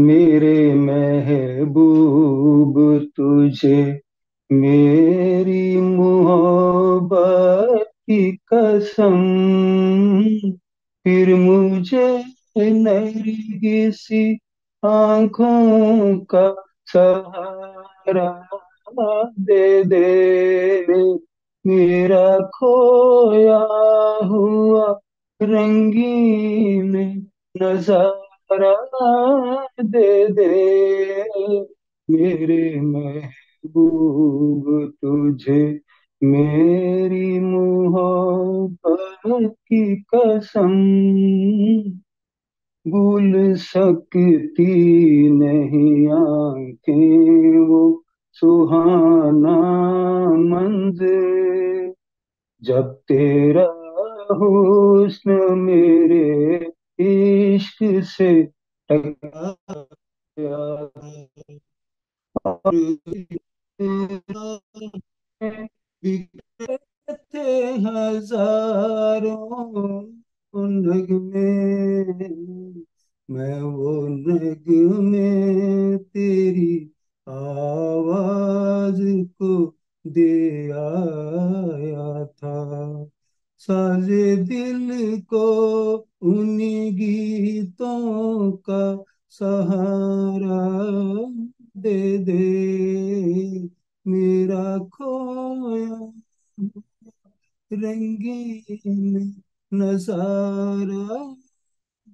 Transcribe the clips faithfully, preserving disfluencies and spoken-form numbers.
मेरे महबूब तुझे मेरी मोहब्बत की कसम, फिर मुझे नरगिसी आंखों का सहारा दे दे, मेरा खोया हुआ रंगीन नजारा दे दे, मेरे महबूब तुझे मेरी मोहब्बत की कसम, भूल सकती नहीं आंखें वो सुहाना मंज़िल, जब तेरा हुस्न मेरे इश्क से बिकते हजारों नगमे, मैं वो नगमे तेरी आवाज को दे आया था, साजे दिल को उन्हीं गीतों का सहारा दे दे, मेरा खोया रंगीन नजारा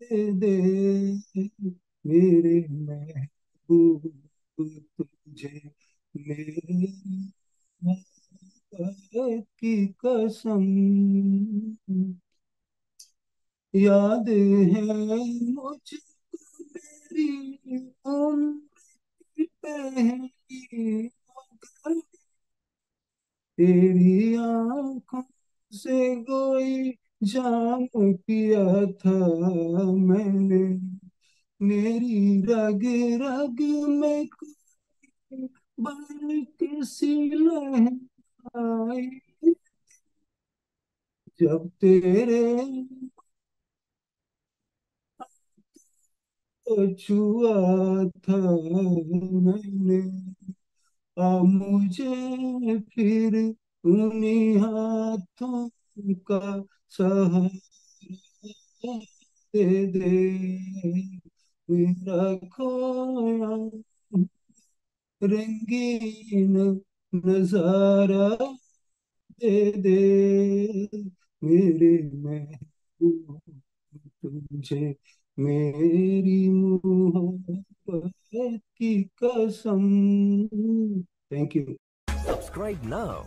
दे दे, मेरे महबूब तुझे मेरी की कसम, याद है मुझको मेरी उम्र पहली, तेरी आँखों से कोई जाम पिया था मैंने, मेरी रग रग में बन किसी लहर आई, जब तेरे तो छुआ था मैंने, आ मुझे फिर उन्हीं हाथों का सहारा दे दे, मेरा खोया रंगीन नजारा दे दे, मेरे महबूब तुझे मेरी मोहब्बत की कसम। Thank you. Subscribe now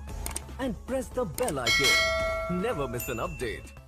and press the bell icon. Never miss an update.